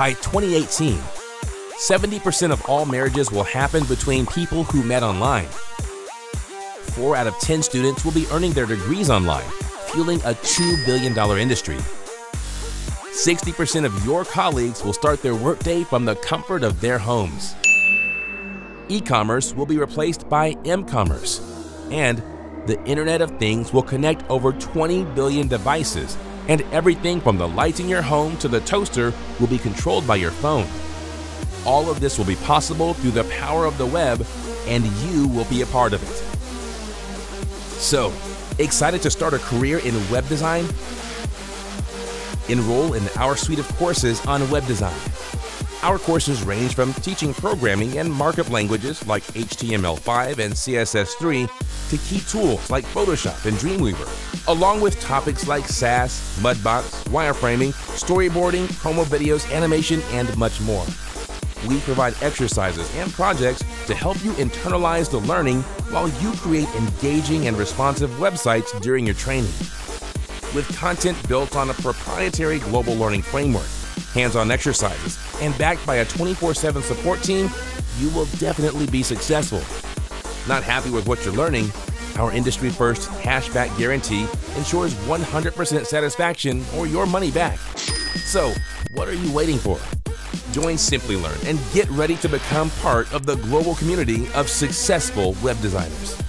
By 2018, 70% of all marriages will happen between people who met online. 4 out of 10 students will be earning their degrees online, fueling a $2 billion industry. 60% of your colleagues will start their workday from the comfort of their homes. E-commerce will be replaced by m-commerce, and the Internet of Things will connect over 20 billion devices, and everything from the lights in your home to the toaster will be controlled by your phone. All of this will be possible through the power of the web, and you will be a part of it. So, excited to start a career in web design? Enroll in our suite of courses on web design. Our courses range from teaching programming and markup languages like HTML5 and CSS3 to key tools like Photoshop and Dreamweaver, along with topics like SaaS, Mudbox, wireframing, storyboarding, promo videos, animation, and much more. We provide exercises and projects to help you internalize the learning while you create engaging and responsive websites during your training. With content built on a proprietary global learning framework, hands-on exercises, and backed by a 24/7 support team, you will definitely be successful. Not happy with what you're learning? Our industry-first cashback guarantee ensures 100% satisfaction or your money back. So, what are you waiting for? Join Simplilearn and get ready to become part of the global community of successful web designers.